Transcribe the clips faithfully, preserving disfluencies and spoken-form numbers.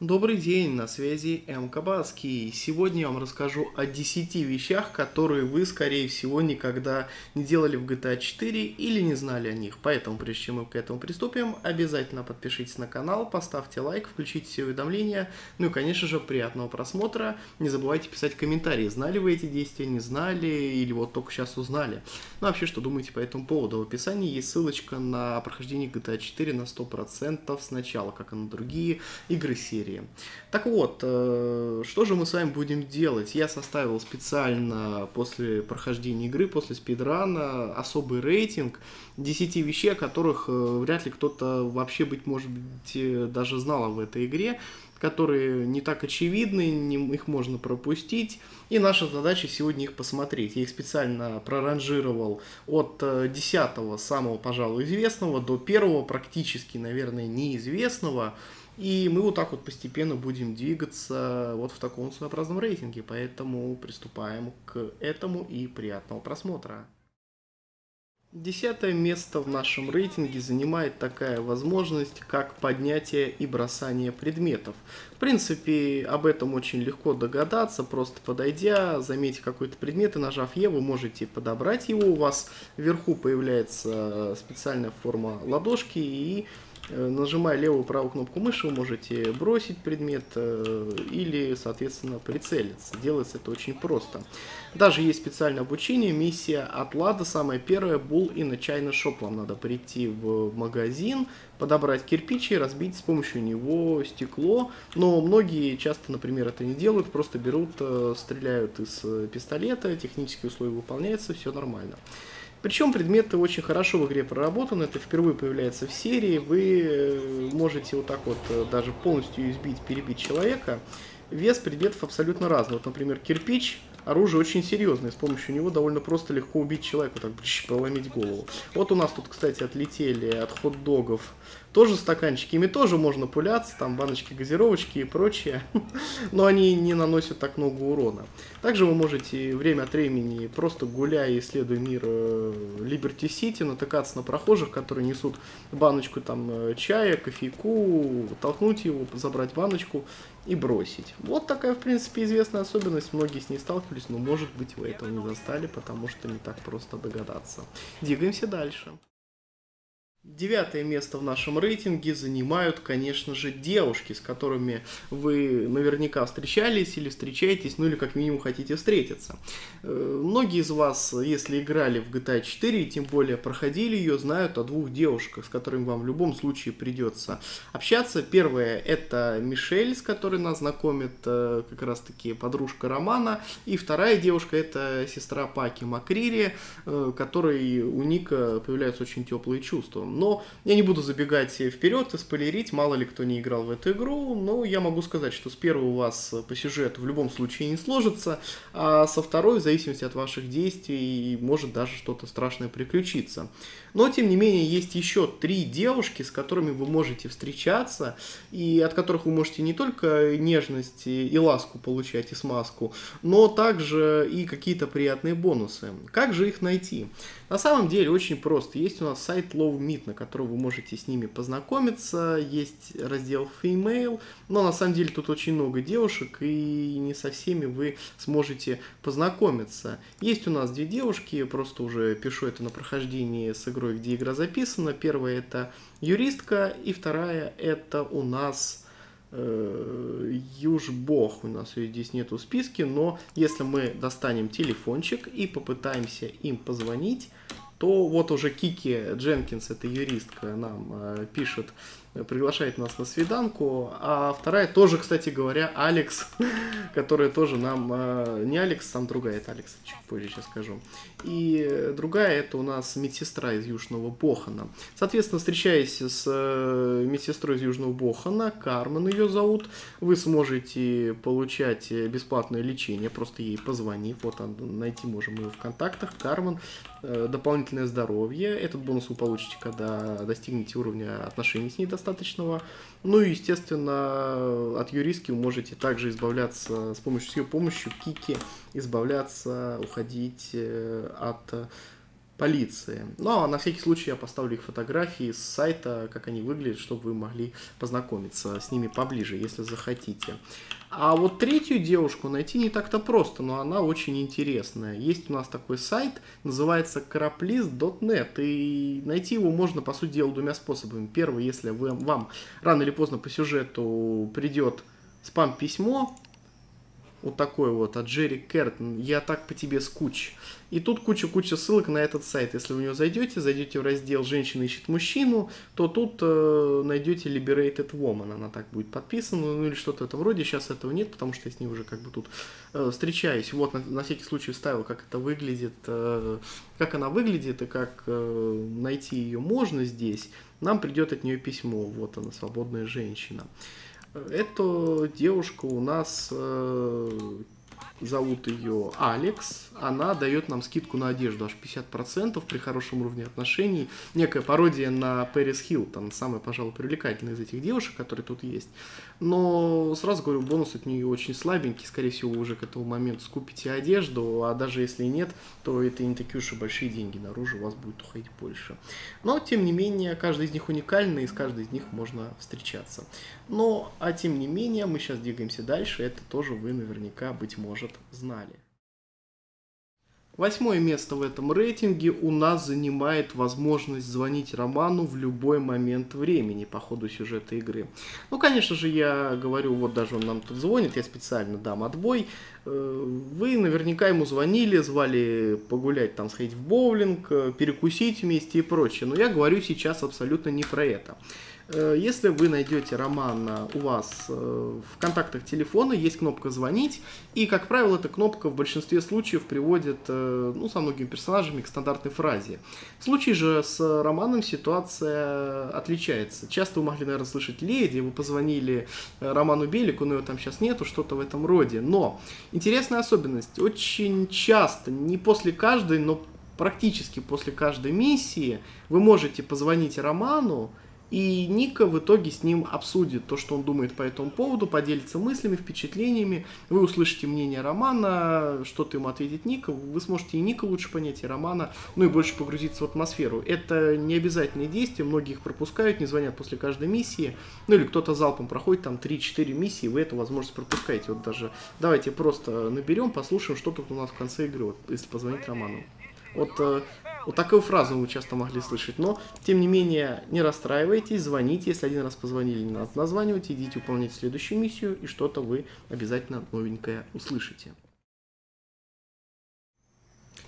Добрый день, на связи М. Кабацкий. Сегодня я вам расскажу о десяти вещах, которые вы, скорее всего, никогда не делали в джи ти эй четыре или не знали о них. Поэтому, прежде чем мы к этому приступим, обязательно подпишитесь на канал, поставьте лайк, включите все уведомления. Ну и, конечно же, приятного просмотра. Не забывайте писать комментарии, знали вы эти действия, не знали, или вот только сейчас узнали. Ну, вообще, что думаете по этому поводу? В описании есть ссылочка на прохождение джи ти эй четыре на сто процентов сначала, как и на другие игры серии. Так вот, что же мы с вами будем делать? Я составил специально после прохождения игры, после спидрана, особый рейтинг десяти вещей, о которых вряд ли кто-то вообще, быть может быть, даже знал об этой игре, которые не так очевидны, не, их можно пропустить. И наша задача сегодня их посмотреть. Я их специально проранжировал от десятого, самого, пожалуй, известного, до первого, практически, наверное, неизвестного. И мы вот так вот постепенно будем двигаться вот в таком своеобразном рейтинге, поэтому приступаем к этому и приятного просмотра. Десятое место в нашем рейтинге занимает такая возможность, как поднятие и бросание предметов. В принципе, об этом очень легко догадаться, просто подойдя, заметив какой-то предмет и нажав «Е», вы можете подобрать его, у вас вверху появляется специальная форма ладошки, и нажимая левую и правую кнопку мыши, вы можете бросить предмет или, соответственно, прицелиться. Делается это очень просто. Даже есть специальное обучение, миссия от Лада, самая первая, Bull in a China Shop. Вам надо прийти в магазин, подобрать кирпич и разбить с помощью него стекло. Но многие часто, например, это не делают, просто берут, стреляют из пистолета, технические условия выполняются, все нормально. Причем предметы очень хорошо в игре проработаны, это впервые появляется в серии, вы можете вот так вот даже полностью избить, перебить человека. Вес предметов абсолютно разный, вот, например, кирпич, оружие очень серьезное, с помощью него довольно просто легко убить человека, так, проломить голову. Вот у нас тут, кстати, отлетели от хот-догов тоже стаканчики, ими тоже можно пуляться, там баночки газировочки и прочее, но они не наносят так много урона. Также вы можете время от времени, просто гуляя, исследуя мир Liberty City, натыкаться на прохожих, которые несут баночку там чая, кофейку, толкнуть его, забрать баночку и бросить. Вот такая, в принципе, известная особенность, многие с ней сталкивались, но, может быть, вы этого не застали, потому что не так просто догадаться. Двигаемся дальше. Девятое место в нашем рейтинге занимают, конечно же, девушки, с которыми вы наверняка встречались или встречаетесь, ну или как минимум хотите встретиться. Многие из вас, если играли в джи ти эй четыре, и тем более проходили ее, знают о двух девушках, с которыми вам в любом случае придется общаться. Первая — это Мишель, с которой нас знакомит как раз-таки подружка Романа. И вторая девушка — это сестра Паки Макрири, которой у Ника появляются очень теплые чувства. Но я не буду забегать вперед и спойлерить, мало ли кто не играл в эту игру, но я могу сказать, что с первой у вас по сюжету в любом случае не сложится, а со второй, в зависимости от ваших действий, может даже что-то страшное приключиться. Но, тем не менее, есть еще три девушки, с которыми вы можете встречаться, и от которых вы можете не только нежность и ласку получать, и смазку, но также и какие-то приятные бонусы. Как же их найти? На самом деле очень просто. Есть у нас сайт LoveMeet, на котором вы можете с ними познакомиться, есть раздел FEMail, но на самом деле тут очень много девушек, и не со всеми вы сможете познакомиться. Есть у нас две девушки, просто уже пишу это на прохождении с игрой, где игра записана. Первая — это юристка, и вторая — это у нас э, южбог. У нас ее здесь нету в списке, но если мы достанем телефончик и попытаемся им позвонить, то вот уже Кики Дженкинс, это юристка, нам э, пишет приглашает нас на свиданку. А вторая тоже, кстати говоря, Алекс, которая тоже нам... Не Алекс, там другая, это Алекс, чуть позже сейчас скажу. И другая, это у нас медсестра из Южного Бохана. Соответственно, встречаясь с медсестрой из Южного Бохана, Кармен ее зовут, вы сможете получать бесплатное лечение, просто ей позвонив. Вот найти можем ее в контактах. Кармен, дополнительное здоровье. Этот бонус вы получите, когда достигнете уровня отношений с ней достаточного. Ну и, естественно, от ее риски вы можете также избавляться с помощью, с ее помощью Кики, избавляться, уходить от полиции. Ну а на всякий случай я поставлю их фотографии с сайта, как они выглядят, чтобы вы могли познакомиться с ними поближе, если захотите. А вот третью девушку найти не так-то просто, но она очень интересная. Есть у нас такой сайт, называется караплис точка нет, и найти его можно, по сути дела, двумя способами. Первый, если вы, вам рано или поздно по сюжету придет спам-письмо, вот такой вот, от Джерри Картон, «Я так по тебе скуч». И тут куча-куча ссылок на этот сайт. Если вы в него зайдете, зайдете в раздел «Женщина ищет мужчину», то тут э, найдете Liberated Woman, она так будет подписана, ну или что-то в этом роде. Сейчас этого нет, потому что я с ней уже как бы тут э, встречаюсь. Вот, на, на всякий случай вставил, как это выглядит, э, как она выглядит и как э, найти ее можно здесь. Нам придет от нее письмо, вот она, свободная женщина. Эту девушку у нас э, зовут ее Алекс. Она дает нам скидку на одежду аж пятьдесят процентов при хорошем уровне отношений. Некая пародия на Пэрис Хилтон, самая, пожалуй, привлекательная из этих девушек, которые тут есть. Но сразу говорю, бонус от нее очень слабенький. Скорее всего, вы уже к этому моменту скупите одежду, а даже если нет, то это не такие уж и большие деньги. Наружу у вас будет уходить больше. Но, тем не менее, каждый из них уникальный, и с каждой из них можно встречаться. Но, а тем не менее, мы сейчас двигаемся дальше. Это тоже вы наверняка, быть может, знали. Восьмое место в этом рейтинге у нас занимает возможность звонить Роману в любой момент времени по ходу сюжета игры. Ну, конечно же, я говорю, вот даже он нам тут звонит, я специально дам отбой. Вы наверняка ему звонили, звали погулять, там, сходить в боулинг, перекусить вместе и прочее. Но я говорю сейчас абсолютно не про это. Если вы найдете Романа у вас в контактах телефона, есть кнопка «Звонить», и, как правило, эта кнопка в большинстве случаев приводит, ну, со многими персонажами к стандартной фразе. В случае же с Романом ситуация отличается. Часто вы могли, наверное, слышать «Леди», вы позвонили Роману Белику, но его там сейчас нету, что-то в этом роде. Но интересная особенность. Очень часто, не после каждой, но практически после каждой миссии, вы можете позвонить Роману, и Ника в итоге с ним обсудит то, что он думает по этому поводу, поделится мыслями, впечатлениями. Вы услышите мнение Романа, что-то ему ответит Ника. Вы сможете и Ника лучше понять, и Романа, ну и больше погрузиться в атмосферу. Это не обязательные действия, многие их пропускают, не звонят после каждой миссии. Ну или кто-то залпом проходит там три-четыре миссии, вы эту возможность пропускаете. Вот даже давайте просто наберем, послушаем, что тут у нас в конце игры, вот, если позвонить Роману. Вот... Вот такую фразу вы часто могли слышать, но, тем не менее, не расстраивайтесь, звоните, если один раз позвонили, не надо названивать, идите выполнять следующую миссию, и что-то вы обязательно новенькое услышите.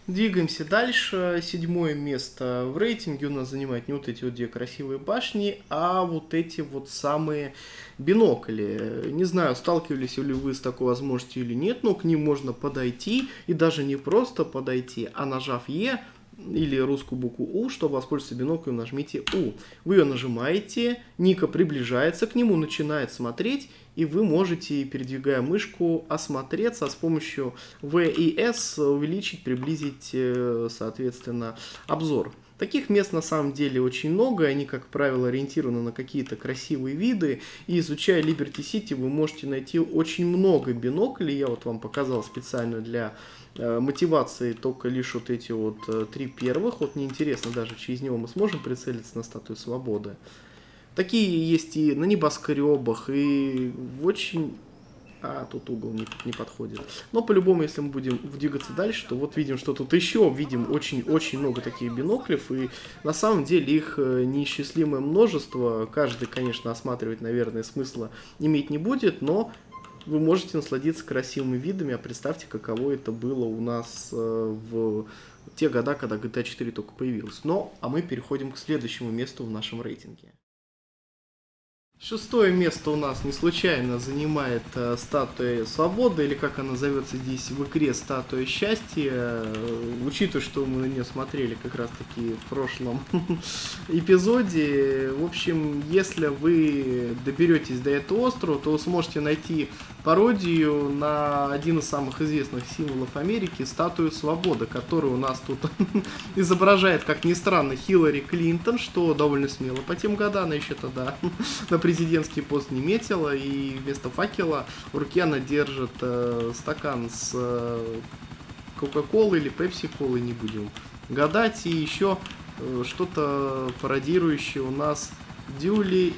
Двигаемся дальше. Седьмое место в рейтинге у нас занимает не вот эти вот две красивые башни, а вот эти вот самые бинокли. Не знаю, сталкивались ли вы с такой возможностью или нет, но к ним можно подойти, и даже не просто подойти, а нажав «Е», или русскую букву «У», чтобы воспользоваться биноклем, нажмите «У». Вы ее нажимаете, Ника приближается к нему, начинает смотреть, и вы можете, передвигая мышку, осмотреться, а с помощью В и С увеличить, приблизить, соответственно, обзор. Таких мест на самом деле очень много, они, как правило, ориентированы на какие-то красивые виды, и изучая Liberty City, вы можете найти очень много биноклей, я вот вам показал специально для э, мотивации только лишь вот эти вот э, три первых, вот мне интересно даже, через него мы сможем прицелиться на Статую Свободы. Такие есть и на небоскребах, и в очень... А, тут угол не, не подходит. Но по-любому, если мы будем двигаться дальше, то вот видим, что тут еще видим очень-очень много таких биноклев. И на самом деле их неисчислимое множество. Каждый, конечно, осматривать, наверное, смысла иметь не будет, но вы можете насладиться красивыми видами. А представьте, каково это было у нас в те года, когда джи ти эй четыре только появилась. Но, а мы переходим к следующему месту в нашем рейтинге. Шестое место у нас не случайно занимает э, статуя свободы, или как она зовется здесь в игре, статуя счастья. Э, учитывая, что мы на нее смотрели как раз таки в прошлом эпизоде. В общем, если вы доберетесь до этого острова, то вы сможете найти пародию на один из самых известных символов Америки, статую свободы, которую у нас тут изображает, как ни странно, Хиллари Клинтон, что довольно смело по тем годам, она еще тогда на президентский пост не метила, и вместо факела в руке она держит э, стакан с э, кока-колы или пепси-колы, не будем гадать, и еще э, что-то пародирующее у нас Дюли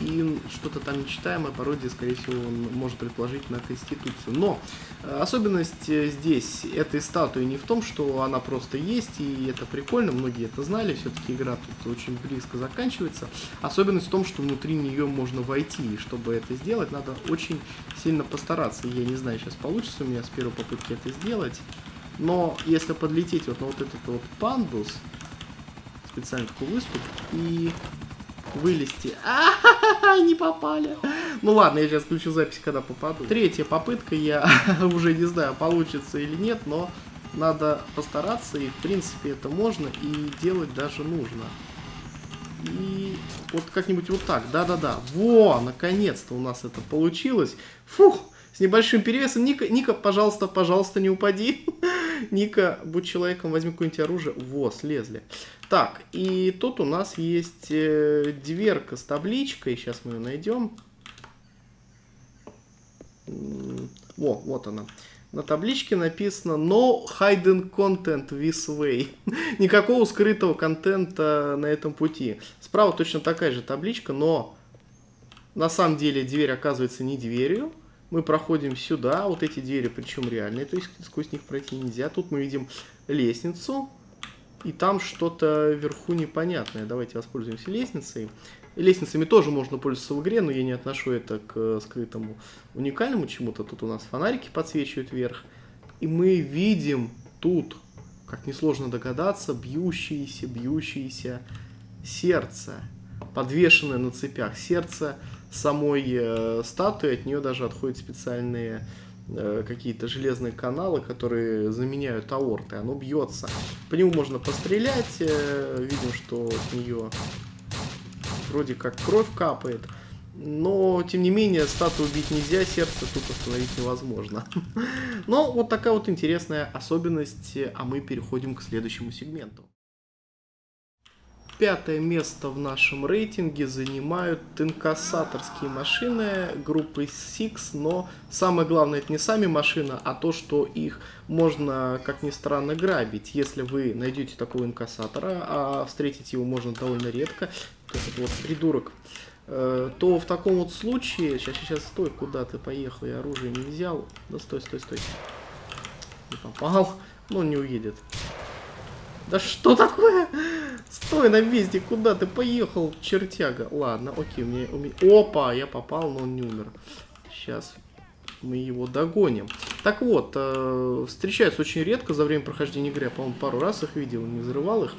и что-то там нечитаемое, пародия, скорее всего, он может предположить на Конституцию. Но особенность здесь этой статуи не в том, что она просто есть, и это прикольно, многие это знали, все-таки игра тут очень близко заканчивается. Особенность в том, что внутри нее можно войти, и чтобы это сделать, надо очень сильно постараться. Я не знаю, сейчас получится у меня с первой попытки это сделать, но если подлететь вот на вот этот вот пандус, специально такой выступ, и... вылезти. А-ха-ха-ха, не попали. Ну ладно, я сейчас включу запись, когда попаду. Третья попытка, я уже не знаю, получится или нет, но надо постараться, и в принципе это можно, и делать даже нужно. И вот как-нибудь вот так, да-да-да. Во, наконец-то у нас это получилось. Фух, с небольшим перевесом. Ника, Ника, пожалуйста, пожалуйста, не упади. Ника, будь человеком, возьми какое-нибудь оружие. Во, слезли. Так, и тут у нас есть э, дверка с табличкой. Сейчас мы ее найдем. Во, вот она. На табличке написано «No hidden content this way». Никакого скрытого контента на этом пути. Справа точно такая же табличка, но на самом деле дверь оказывается не дверью. Мы проходим сюда, вот эти двери, причем реальные, то есть сквозь них пройти нельзя. Тут мы видим лестницу, и там что-то вверху непонятное. Давайте воспользуемся лестницей. Лестницами тоже можно пользоваться в игре, но я не отношу это к скрытому уникальному чему-то. Тут у нас фонарики подсвечивают вверх, и мы видим тут, как несложно догадаться, бьющееся, бьющееся сердце, подвешенное на цепях сердце самой э, статуи, от нее даже отходят специальные э, какие-то железные каналы, которые заменяют аорты, оно бьется. По нему можно пострелять, э, видим, что от нее вроде как кровь капает, но тем не менее статую убить нельзя, сердце тут остановить невозможно. Но вот такая вот интересная особенность, а мы переходим к следующему сегменту. Пятое место в нашем рейтинге занимают инкассаторские машины группы Six, но самое главное это не сами машины, а то, что их можно, как ни странно, грабить. Если вы найдете такого инкассатора, а встретить его можно довольно редко, как этот вот придурок, то в таком вот случае... Сейчас, сейчас, стой, куда ты поехал, я оружие не взял. Да стой, стой, стой. Не попал, но он не уедет. Да что такое? Стой на месте, куда ты поехал, чертяга? Ладно, окей, у меня, у меня... Опа, я попал, но он не умер. Сейчас мы его догоним. Так вот, э, встречаются очень редко за время прохождения игры. Я, по-моему, пару раз их видел, не взрывал их.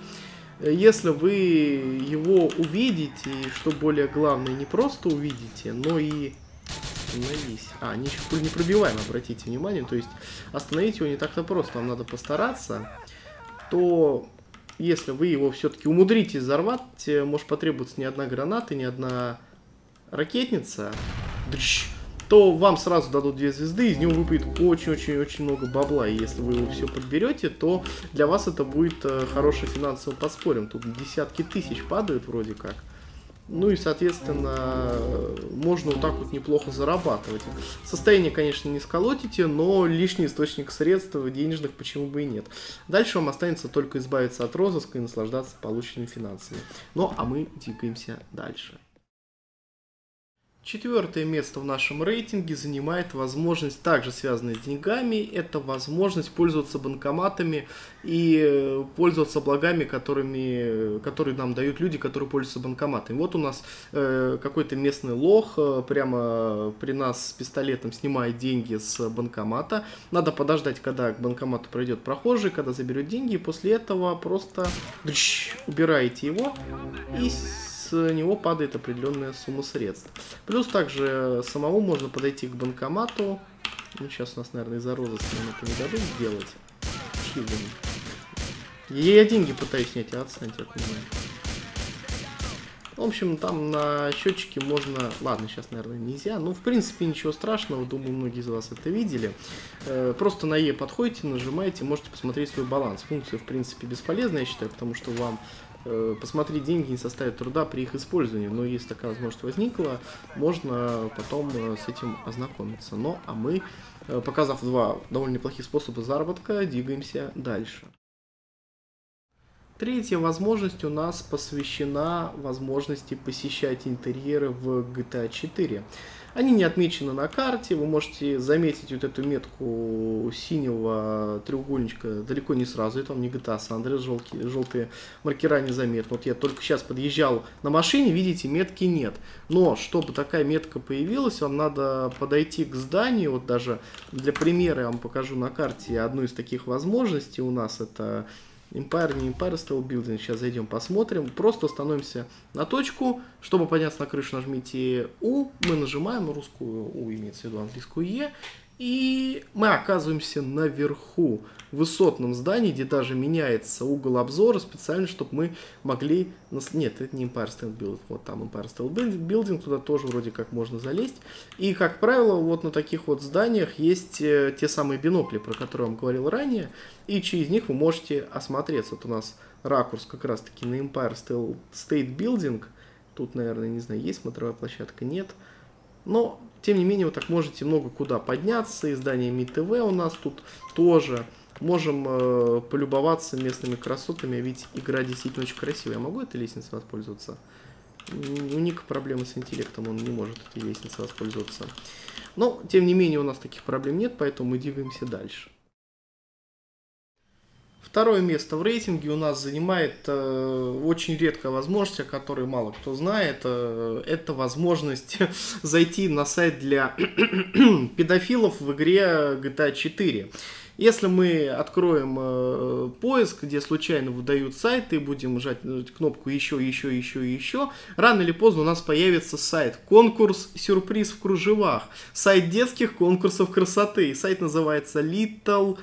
Если вы его увидите, и что более главное, не просто увидите, но и... Остановись. А, ничего пуль не пробиваем, обратите внимание. То есть остановить его не так-то просто, вам надо постараться. То если вы его все-таки умудритесь взорвать, может потребоваться ни одна граната, ни одна ракетница, то вам сразу дадут две звезды, из него выпадет очень-очень-очень много бабла. И если вы его все подберете, то для вас это будет хорошим финансовым подспорьем. Тут десятки тысяч падают вроде как. Ну и, соответственно, можно вот так вот неплохо зарабатывать. Состояние, конечно, не сколотите, но лишний источник средств денежных почему бы и нет. Дальше вам останется только избавиться от розыска и наслаждаться полученными финансами. Ну, а мы двигаемся дальше. Четвертое место в нашем рейтинге занимает возможность, также связанная с деньгами, это возможность пользоваться банкоматами и пользоваться благами, которыми, которые нам дают люди, которые пользуются банкоматами. Вот у нас э, какой-то местный лох э, прямо при нас с пистолетом снимает деньги с банкомата. Надо подождать, когда к банкомату пройдет прохожий, когда заберет деньги, и после этого просто убираете его и... с него падает определенная сумма средств. Плюс также самому можно подойти к банкомату. Ну, сейчас у нас, наверное, из-за розыска это не дадут сделать. Чего? Я деньги пытаюсь снять, а отстаньте от меня. В общем, там на счетчике можно... Ладно, сейчас, наверное, нельзя. Ну, в принципе, ничего страшного. Думаю, многие из вас это видели. Просто на Е подходите, нажимаете, можете посмотреть свой баланс. Функция, в принципе, бесполезна, я считаю, потому что вам... посмотреть деньги не составит труда при их использовании, но если такая возможность возникла, можно потом с этим ознакомиться. Ну, а мы, показав два довольно неплохих способа заработка, двигаемся дальше. Третья возможность у нас посвящена возможности посещать интерьеры в джи ти эй четыре. Они не отмечены на карте, вы можете заметить вот эту метку синего треугольничка далеко не сразу, это он не джи ти эй San Andreas, желтые, желтые маркера незаметны. Вот я только сейчас подъезжал на машине, видите, метки нет. Но, чтобы такая метка появилась, вам надо подойти к зданию, вот даже для примера я вам покажу на карте одну из таких возможностей у нас, это... Empire, не Empire State Building, сейчас зайдем, посмотрим. Просто становимся на точку. Чтобы подняться на крышу, нажмите У. Мы нажимаем русскую У, имеется в виду английскую Е. И мы оказываемся наверху, в высотном здании, где даже меняется угол обзора специально, чтобы мы могли... Нет, это не Empire State Building, вот там Empire State Building, туда тоже вроде как можно залезть. И, как правило, вот на таких вот зданиях есть те самые бинокли, про которые я вам говорил ранее, и через них вы можете осмотреться. Вот у нас ракурс как раз-таки на Empire State Building. Тут, наверное, не знаю, есть смотровая площадка, нет. Но, тем не менее, вы так можете много куда подняться. Издание эм и-тэ-вэ у нас тут тоже. Можем э, полюбоваться местными красотами, ведь игра действительно очень красивая. Я могу этой лестницей воспользоваться? У Ника проблемы с интеллектом, он не может этой лестницей воспользоваться. Но, тем не менее, у нас таких проблем нет, поэтому мы двигаемся дальше. Второе место в рейтинге у нас занимает э, очень редкая возможность, о которой мало кто знает. Э, это возможность зайти на сайт для педофилов в игре джи ти эй четыре. Если мы откроем э, поиск, где случайно выдают сайты, и будем жать кнопку «Еще, еще, еще, еще», рано или поздно у нас появится сайт «Конкурс сюрприз в кружевах», сайт детских конкурсов красоты. И сайт называется Little...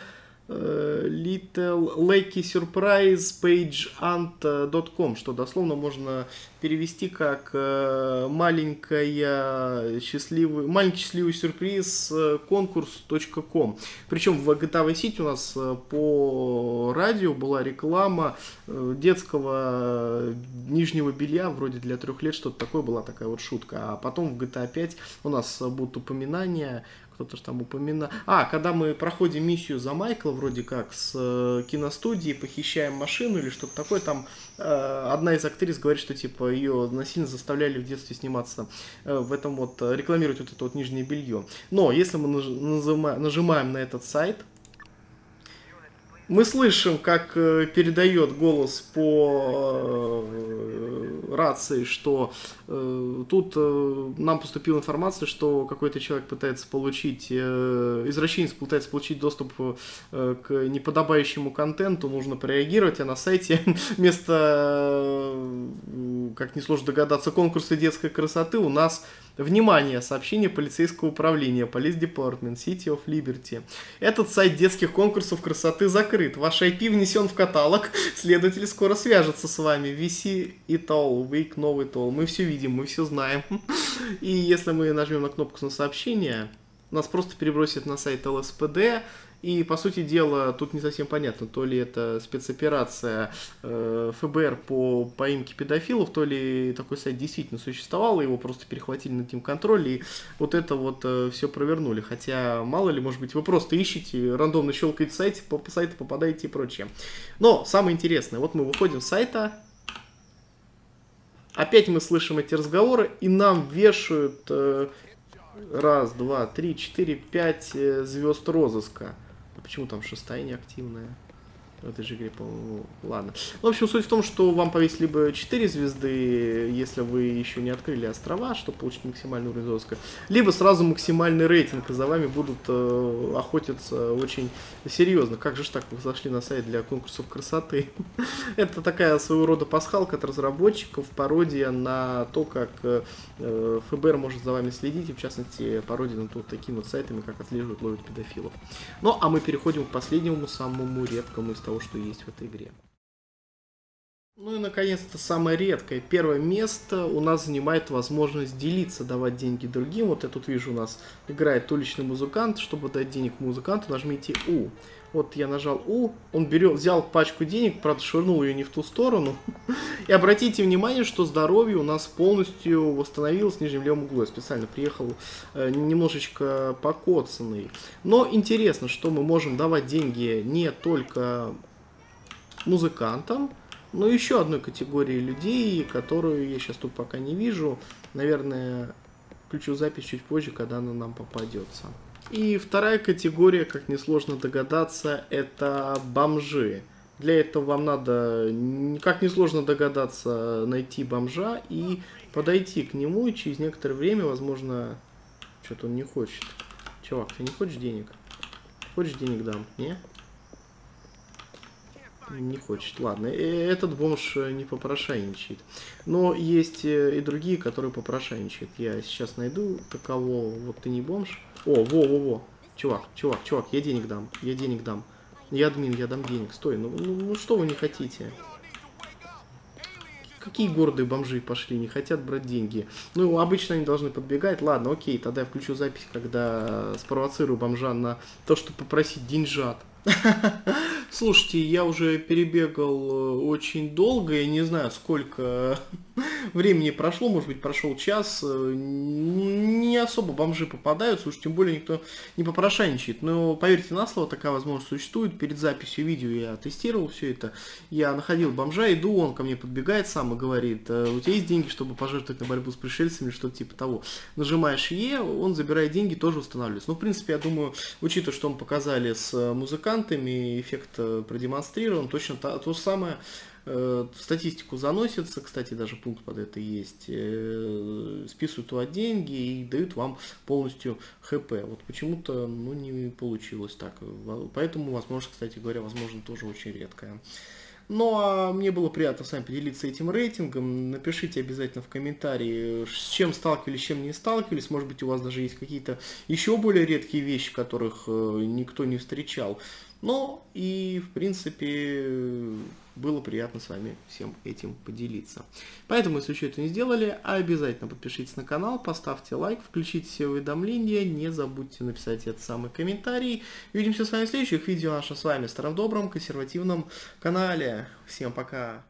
Little Lakey Surprise pageant точка ком, что дословно можно перевести как маленькая счастливый, маленький счастливый сюрприз конкурс точка ком. Причем в джи ти эй Vice City у нас по радио была реклама детского нижнего белья, вроде для трех лет, что-то такое, была такая вот шутка. А потом в джи ти эй пять у нас будут упоминания. Кто-то же там упоминал. А, когда мы проходим миссию за Майкла, вроде как, с э, киностудии, похищаем машину или что-то такое, там э, одна из актрис говорит, что типа ее насильно заставляли в детстве сниматься э, в этом вот, рекламировать вот это вот нижнее белье. Но если мы нажима- нажимаем на этот сайт, мы слышим, как э, передает голос по... Э, рации, что э, тут э, нам поступила информация, что какой-то человек пытается получить, э, извращенец пытается получить доступ э, к неподобающему контенту, нужно прореагировать, а на сайте вместо, э, как несложно догадаться, конкурса детской красоты у нас, внимание, сообщение полицейского управления, Police Department, City of Liberty. Этот сайт детских конкурсов красоты закрыт, ваш ай пи внесен в каталог, следователь скоро свяжется с вами, ви си it all. Wake, новый тол. Мы все видим, мы все знаем. И если мы нажмем на кнопку на сообщение, нас просто перебросит на сайт эл эс пэ дэ. И, по сути дела, тут не совсем понятно, то ли это спецоперация э, эф бэ эр по поимке педофилов, то ли такой сайт действительно существовал, его просто перехватили на тим контроль и вот это вот э, все провернули. Хотя, мало ли, может быть, вы просто ищете, рандомно щелкаете сайт, по, по сайту попадаете и прочее. Но самое интересное, вот мы выходим с сайта. Опять мы слышим эти разговоры, и нам вешают э, раз, два, три, четыре, пять э, звезд розыска. А почему там шестая неактивная? В этой же игре, по-моему, ладно. В общем, суть в том, что вам повесит либо четыре звезды, если вы еще не открыли острова, чтобы получить максимальный уровень доска, либо сразу максимальный рейтинг, и за вами будут э, охотиться очень серьезно. Как же ж так, вы зашли на сайт для конкурсов красоты? Это такая своего рода пасхалка от разработчиков, пародия на то, как э, ФБР может за вами следить, и в частности пародия на то, такими вот сайтами, как отслеживают, ловят педофилов. Ну, а мы переходим к последнему, самому редкому из того, что есть в этой игре. Ну и наконец-то самое редкое. Первое место у нас занимает возможность делиться, давать деньги другим. Вот я тут вижу, у нас играет уличный музыкант. Чтобы дать денег музыканту, нажмите У. Вот я нажал У, он берет, взял пачку денег, правда швырнул ее не в ту сторону. И обратите внимание, что здоровье у нас полностью восстановилось в нижнем левом углу. Я специально приехал э, немножечко покоцанный. Но интересно, что мы можем давать деньги не только музыкантам, но еще одной категории людей, которую я сейчас тут пока не вижу. Наверное, включу запись чуть позже, когда она нам попадется. И вторая категория, как несложно догадаться, это бомжи. Для этого вам надо, как несложно догадаться, найти бомжа и подойти к нему, и через некоторое время, возможно... Что-то он не хочет. Чувак, ты не хочешь денег? Хочешь денег дам? Не? Не хочет. Ладно, этот бомж не попрошайничает. Но есть и другие, которые попрошайничают. Я сейчас найду такового. Вот ты не бомж. О, во-во-во. Чувак, чувак, чувак, я денег дам. Я денег дам. Я админ, я дам денег. Стой, ну, ну, ну что вы не хотите? Какие гордые бомжи пошли, не хотят брать деньги. Ну, обычно они должны подбегать. Ладно, окей, тогда я включу запись, когда спровоцирую бомжа на то, чтобы попросить деньжат. Слушайте, я уже перебегал очень долго, я не знаю, сколько времени прошло, может быть, прошел час, не особо бомжи попадаются, уж тем более никто не попрошайничает, но поверьте на слово, такая возможность существует. Перед записью видео я тестировал все это, я находил бомжа, иду, он ко мне подбегает сам и говорит: у тебя есть деньги, чтобы пожертвовать на борьбу с пришельцами, что-то типа того. Нажимаешь Е, он забирает деньги, тоже устанавливается. Ну, в принципе, я думаю, учитывая, что мы показали с музыкантами, эффект продемонстрирован, точно то, то же самое. В статистику заносится, кстати, даже пункт под это есть, списывают у вас деньги и дают вам полностью ХП. Вот почему-то, ну, не получилось так. Поэтому, возможно, кстати говоря, возможно, тоже очень редкая. Ну, а мне было приятно с вами поделиться этим рейтингом. Напишите обязательно в комментарии, с чем сталкивались, с чем не сталкивались. Может быть, у вас даже есть какие-то еще более редкие вещи, которых никто не встречал. Ну, и, в принципе, было приятно с вами всем этим поделиться. Поэтому, если еще это не сделали, обязательно подпишитесь на канал, поставьте лайк, включите все уведомления, не забудьте написать этот самый комментарий. Увидимся с вами в следующих видео на нашем с вами старом добром консервативном канале. Всем пока!